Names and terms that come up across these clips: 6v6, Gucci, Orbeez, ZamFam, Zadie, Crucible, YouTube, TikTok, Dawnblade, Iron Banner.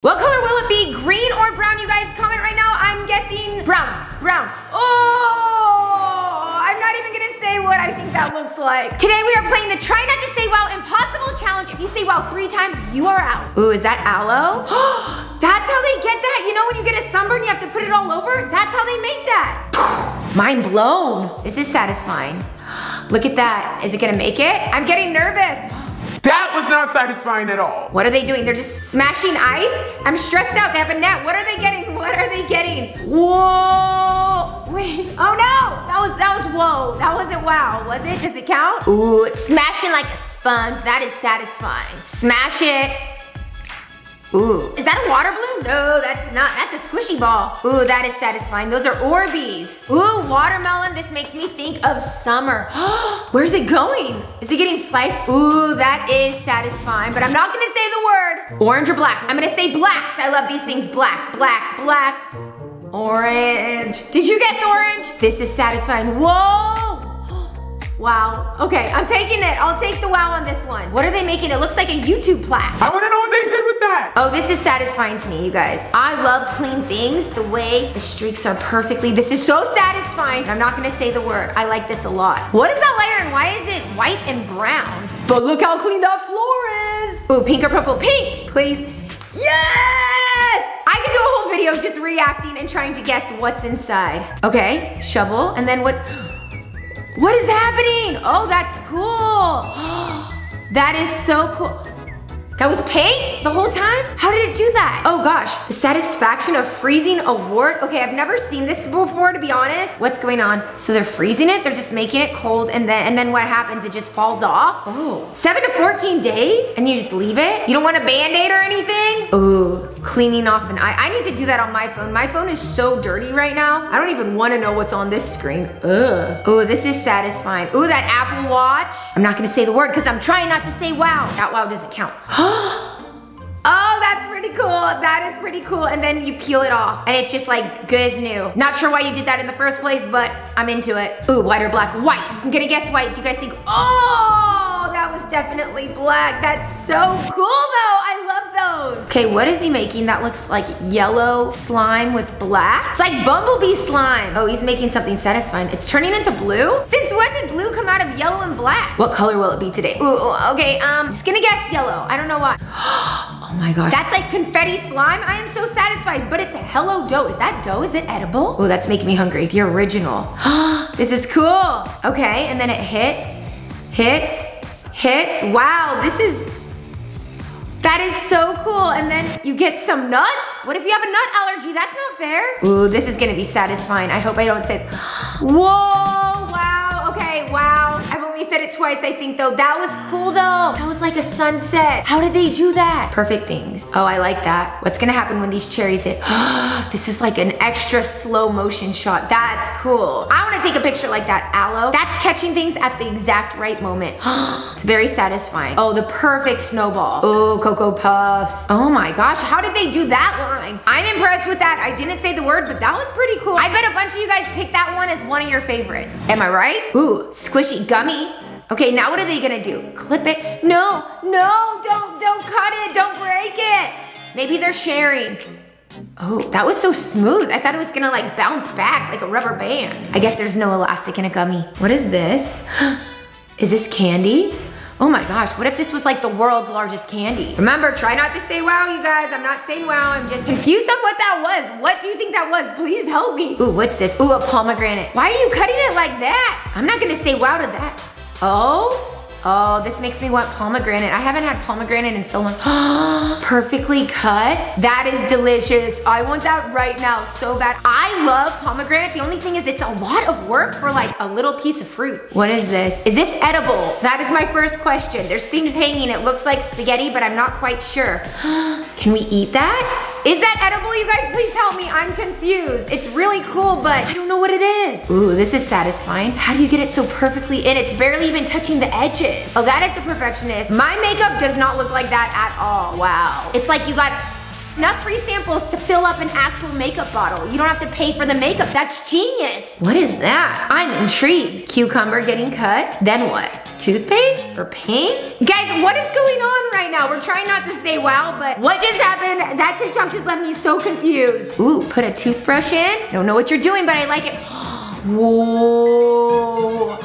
What color will it be? Green or brown? You guys comment right now. I'm guessing brown. Oh, I'm not even gonna say what I think that looks like. Today we are playing the Try Not to Say Wow Impossible Challenge. If you say wow 3 times, you are out. Ooh, is that aloe? That's how they get that. You know when you get a sunburn, you have to put it all over? That's how they make that. Mind blown. This is satisfying. Look at that. Is it gonna make it? I'm getting nervous. That was not satisfying at all. What are they doing? They're just smashing ice? I'm stressed out. They have a net. What are they getting? Whoa! Wait. Oh no! That was whoa. That wasn't wow, was it? Does it count? Ooh, it's smashing like a sponge. That is satisfying. Smash it. Ooh. Is that a water balloon? No, that's not. That's a squishy ball. Ooh, that is satisfying. Those are Orbeez. Ooh, watermelon. This makes me think of summer. Where's it going? Is it getting sliced? Ooh, that is satisfying, but I'm not gonna say the word. Orange or black? I'm gonna say black. I love these things. Black. Orange. Did you guess orange? This is satisfying. Whoa! Wow. Okay, I'm taking it. I'll take the wow on this one. What are they making? It looks like a YouTube plaque. I want to know what they did with that. Oh, this is satisfying to me, you guys. I love clean things, the way the streaks are perfectly. This is so satisfying. I'm not going to say the word. I like this a lot. What is that layer and why is it white and brown? But look how clean that floor is. Ooh, pink or purple? Pink, please. Yes! I could do a whole video just reacting and trying to guess what's inside. Okay, shovel, and then what? What is happening? Oh, that's cool. That is so cool. That was paint the whole time? How did it do that? Oh gosh, the satisfaction of freezing a wart. Okay, I've never seen this before, to be honest. What's going on? So they're freezing it, they're just making it cold, and then what happens? It just falls off. Oh, 7 to 14 days? And you just leave it? You don't want a Band-Aid or anything? Ooh. Cleaning off an eye. I need to do that on my phone. My phone is so dirty right now. I don't even want to know what's on this screen. Ugh. Ooh, this is satisfying. Ooh, that Apple Watch. I'm not gonna say the word because I'm trying not to say wow. That wow doesn't count. Oh, that's pretty cool. That is pretty cool. And then you peel it off and it's just like good as new. Not sure why you did that in the first place, but I'm into it. Ooh, white or black? White. I'm gonna guess white. Do you guys think? Oh, that was definitely black. That's so cool though. Okay, what is he making? That looks like yellow slime with black. It's like bumblebee slime. Oh, he's making something satisfying. It's turning into blue? Since when did blue come out of yellow and black? What color will it be today? Ooh, okay, just gonna guess yellow. I don't know why. Oh my gosh. That's like confetti slime. I am so satisfied, but it's a hello dough. Is that dough? Is it edible? Oh, that's making me hungry. The original. This is cool. Okay, and then it hits. Wow, this is... That is so cool, and then you get some nuts? What if you have a nut allergy? That's not fair. Ooh, this is gonna be satisfying. I hope I don't say, whoa, wow, okay, wow. I've only said it twice, I think, though. That was cool, though. That was like a sunset. How did they do that? Perfect things. Oh, I like that. What's gonna happen when these cherries hit? This is like an extra slow motion shot. That's cool. I wanna take a picture like that, aloe. That's catching things at the exact right moment. It's very satisfying. Oh, the perfect snowball. Oh, Cocoa Puffs. Oh my gosh, how did they do that line? I'm impressed with that. I didn't say the word, but that was pretty cool. I bet a bunch of you guys picked that one as one of your favorites. Am I right? Ooh, squishy gummy. Okay, now what are they gonna do? Clip it? No, don't cut it, don't break it. Maybe they're sharing. Oh, that was so smooth. I thought it was gonna like bounce back like a rubber band. I guess there's no elastic in a gummy. What is this? Is this candy? Oh my gosh, what if this was like the world's largest candy? Remember, try not to say wow, you guys. I'm not saying wow, I'm just confused on what that was. What do you think that was? Please help me. Ooh, what's this? Ooh, a pomegranate. Why are you cutting it like that? I'm not gonna say wow to that. Oh, this makes me want pomegranate. I haven't had pomegranate in so long. Perfectly cut. That is delicious. I want that right now so bad. I love pomegranate. The only thing is it's a lot of work for like a little piece of fruit. What is this? Is this edible? That is my first question. There's things hanging. It looks like spaghetti, but I'm not quite sure. Can we eat that? Is that edible, you guys? Please help me, I'm confused. It's really cool, but I don't know what it is. Ooh, this is satisfying. How do you get it so perfectly in? It's barely even touching the edges. Oh, that is the perfectionist. My makeup does not look like that at all. Wow. It's like you got enough free samples to fill up an actual makeup bottle. You don't have to pay for the makeup. That's genius. What is that? I'm intrigued. Cucumber getting cut, then what? toothpaste or paint? Guys, what is going on right now? We're trying not to say wow, but what just happened? That TikTok just left me so confused. Ooh, put a toothbrush in. I don't know what you're doing, but I like it. Whoa.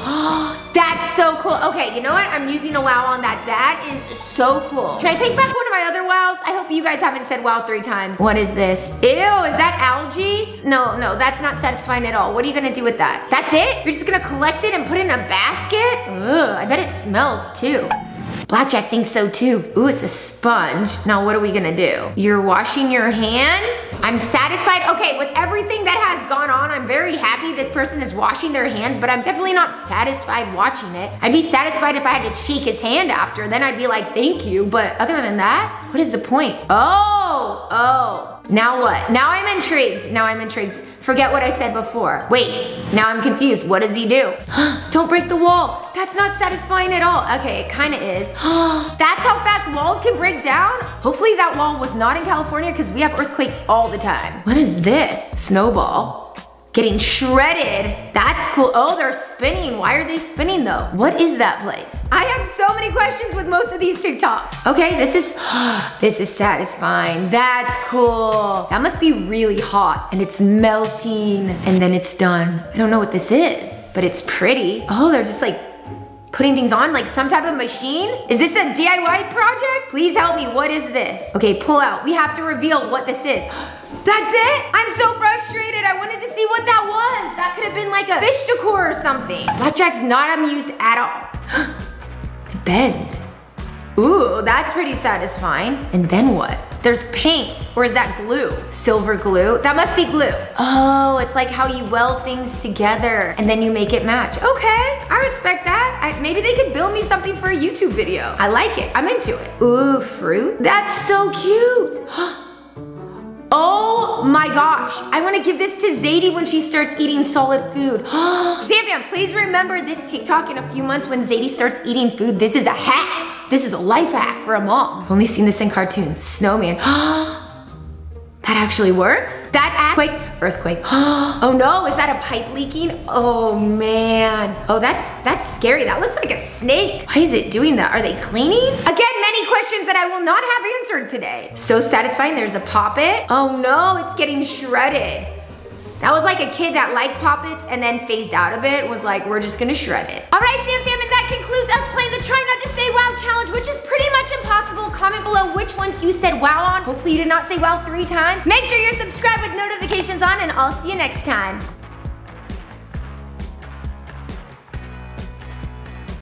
That's so cool. Okay, you know what? I'm using a wow on that. That is so cool. Can I take back one of my other wows? I hope you guys haven't said wow 3 times. What is this? Ew, is that algae? No, no, that's not satisfying at all. What are you gonna do with that? That's it? You're just gonna collect it and put it in a basket? Ugh, I bet it smells too. Blackjack thinks so too. Ooh, it's a sponge. Now what are we gonna do? You're washing your hands? I'm satisfied. Okay, with everything that has gone on, I'm very happy this person is washing their hands, but I'm definitely not satisfied watching it. I'd be satisfied if I had to shake his hand after, then I'd be like, thank you. But other than that, what is the point? Oh, oh. Now what? Now I'm intrigued. Now I'm intrigued. Forget what I said before. Wait, now I'm confused. What does he do? Don't break the wall. That's not satisfying at all. Okay, it kinda is. That's how fast walls can break down? Hopefully that wall was not in California because we have earthquakes all the time. What is this? Snowball. Getting shredded. That's cool. Oh, they're spinning. Why are they spinning though? What is that place? I have so many questions with most of these TikToks. Okay, this is satisfying. That's cool. That must be really hot and it's melting and then it's done. I don't know what this is, but it's pretty. Oh, they're just like putting things on like some type of machine? Is this a DIY project? Please help me, what is this? Okay, pull out. We have to reveal what this is. That's it? I'm so frustrated. I wanted to see what that was. That could have been like a fish decor or something. Blackjack's not amused at all. It bends. Ooh, that's pretty satisfying. And then what? There's paint, or is that glue? Silver glue? That must be glue. Oh, it's like how you weld things together and then you make it match. Okay, I respect that. Maybe they could build me something for a YouTube video. I like it, I'm into it. Ooh, fruit? That's so cute. Oh my gosh, I wanna give this to Zadie when she starts eating solid food. ZamFam, please remember this TikTok in a few months when Zadie starts eating food. This is a hack. This is a life hack for a mom. I've only seen this in cartoons. Snowman. That actually works? That earthquake. Oh no, is that a pipe leaking? Oh man. Oh, that's scary. That looks like a snake. Why is it doing that? Are they cleaning? Again, many questions that I will not have answered today. So satisfying, there's a poppet. Oh no, it's getting shredded. That was like a kid that liked poppets and then phased out of it, was like, we're just gonna shred it. All right, ZamFam, and that concludes us playing the Try Not to Say Wow Challenge, which is pretty much impossible. Comment below which ones you said wow on. Hopefully you did not say wow 3 times. Make sure you're subscribed with notifications on, and I'll see you next time.